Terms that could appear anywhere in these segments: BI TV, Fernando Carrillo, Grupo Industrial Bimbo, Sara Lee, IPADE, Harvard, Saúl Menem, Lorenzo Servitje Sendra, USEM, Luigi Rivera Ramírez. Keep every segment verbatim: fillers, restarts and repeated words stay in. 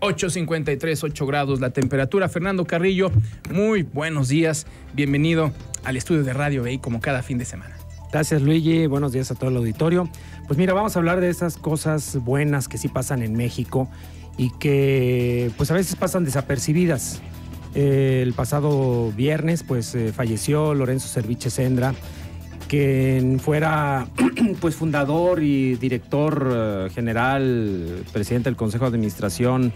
ocho cincuenta y tres, ocho grados la temperatura. Fernando Carrillo, muy buenos días. Bienvenido al estudio de Radio B I como cada fin de semana. Gracias, Luigi. Buenos días a todo el auditorio. Pues mira, vamos a hablar de esas cosas buenas que sí pasan en México y que pues a veces pasan desapercibidas. Eh, el pasado viernes pues eh, falleció Lorenzo Servitje Sendra, quien fuera pues fundador y director eh, general, presidente del Consejo de Administración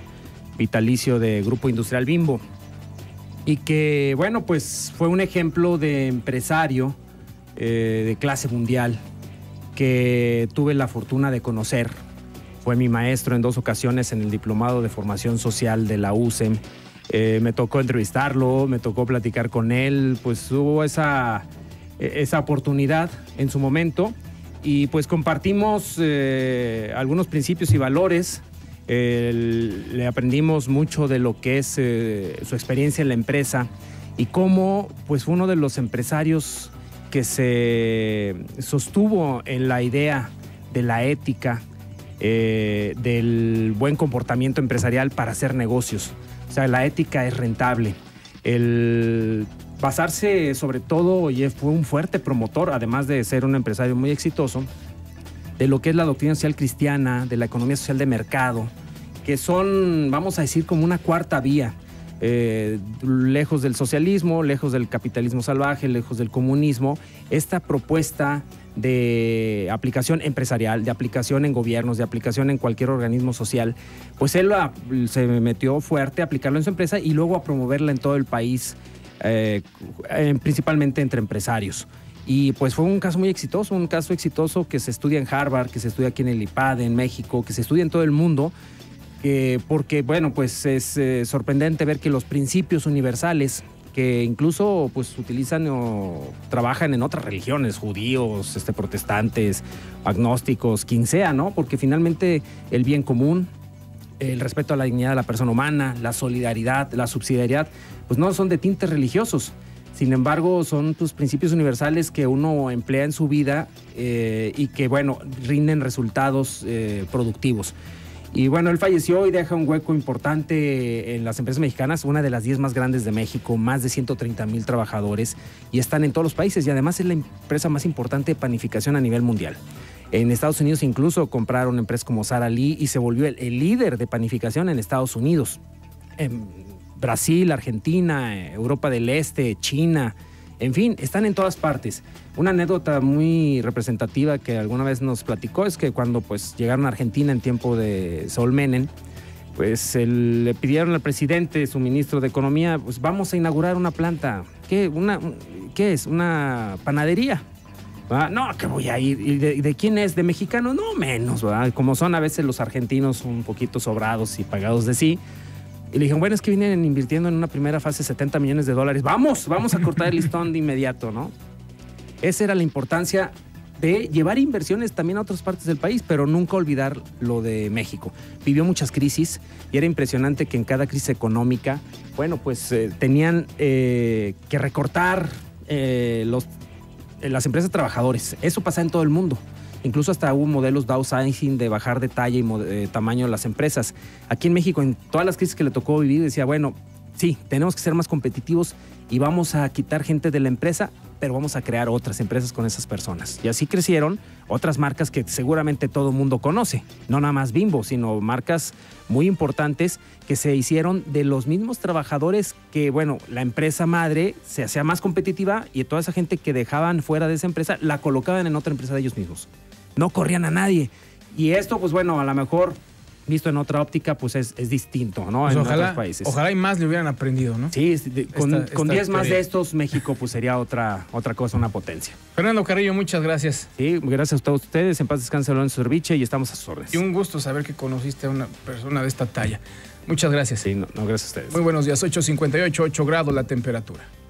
vitalicio de Grupo Industrial Bimbo, y que bueno, pues fue un ejemplo de empresario eh, de clase mundial que tuve la fortuna de conocer. Fue mi maestro en dos ocasiones en el Diplomado de Formación Social de la U S E M. Eh, me tocó entrevistarlo, me tocó platicar con él, pues hubo esa... esa oportunidad en su momento y pues compartimos eh, algunos principios y valores. Eh, le aprendimos mucho de lo que es eh, su experiencia en la empresa y cómo pues fue uno de los empresarios que se sostuvo en la idea de la ética, eh, del buen comportamiento empresarial para hacer negocios. O sea, la ética es rentable. El basarse sobre todo, y fue un fuerte promotor, además de ser un empresario muy exitoso, de lo que es la doctrina social cristiana, de la economía social de mercado, que son, vamos a decir, como una cuarta vía, eh, lejos del socialismo, lejos del capitalismo salvaje, lejos del comunismo, esta propuesta de aplicación empresarial, de aplicación en gobiernos, de aplicación en cualquier organismo social, pues él a, se metió fuerte a aplicarlo en su empresa y luego a promoverla en todo el país, Eh, eh, principalmente entre empresarios. Y pues fue un caso muy exitoso, un caso exitoso que se estudia en Harvard, que se estudia aquí en el I P A D E, en México, que se estudia en todo el mundo, eh, porque bueno, pues es eh, sorprendente ver que los principios universales que incluso pues utilizan o trabajan en otras religiones, judíos, este, protestantes, agnósticos, quien sea, ¿no? Porque finalmente el bien común, el respeto a la dignidad de la persona humana, la solidaridad, la subsidiariedad, pues no son de tintes religiosos. Sin embargo, son tus principios universales que uno emplea en su vida eh, y que, bueno, rinden resultados eh, productivos. Y bueno, él falleció y deja un hueco importante en las empresas mexicanas, una de las diez más grandes de México, más de ciento treinta mil trabajadores, y están en todos los países, y además es la empresa más importante de panificación a nivel mundial. En Estados Unidos incluso compraron empresas como Sara Lee y se volvió el, el líder de panificación en Estados Unidos. En Brasil, Argentina, Europa del Este, China, en fin, están en todas partes. Una anécdota muy representativa que alguna vez nos platicó es que cuando pues, llegaron a Argentina en tiempo de Saúl Menem, pues el, le pidieron al presidente, su ministro de Economía, pues vamos a inaugurar una planta. ¿Qué, una, ¿qué es? Una panadería. ¿Verdad? No, que voy a ir. ¿Y de, de quién es? ¿De mexicano? No, menos, ¿verdad? Como son a veces los argentinos un poquito sobrados y pagados de sí. Y le dijeron, bueno, es que vienen invirtiendo en una primera fase setenta millones de dólares. ¡Vamos! Vamos a cortar el listón de inmediato, ¿no? Esa era la importancia de llevar inversiones también a otras partes del país, pero nunca olvidar lo de México. Vivió muchas crisis y era impresionante que en cada crisis económica, bueno, pues eh, tenían eh, que recortar eh, los... las empresas trabajadores. Eso pasa en todo el mundo. Incluso hasta hubo modelos downsizing de bajar de talla y de tamaño de las empresas. Aquí en México, en todas las crisis que le tocó vivir, decía, bueno, sí, tenemos que ser más competitivos y vamos a quitar gente de la empresa, pero vamos a crear otras empresas con esas personas. Y así crecieron otras marcas que seguramente todo el mundo conoce, no nada más Bimbo, sino marcas muy importantes que se hicieron de los mismos trabajadores que, bueno, la empresa madre se hacía más competitiva y toda esa gente que dejaban fuera de esa empresa la colocaban en otra empresa de ellos mismos. No corrían a nadie. Y esto, pues bueno, a lo mejor visto en otra óptica, pues es, es distinto, ¿no? Pues en ojalá, otros países. Ojalá y más le hubieran aprendido, ¿no? Sí, de, esta, con, esta con diez más de estos, México pues sería otra, otra cosa, una potencia. Fernando Carrillo, muchas gracias. Sí, gracias a todos ustedes. En paz descanse Lorenzo Servitje y estamos a sus órdenes. Y un gusto saber que conociste a una persona de esta talla. Muchas gracias. Sí, no, no gracias a ustedes. Muy buenos días. ocho cincuenta y ocho, ocho grados la temperatura.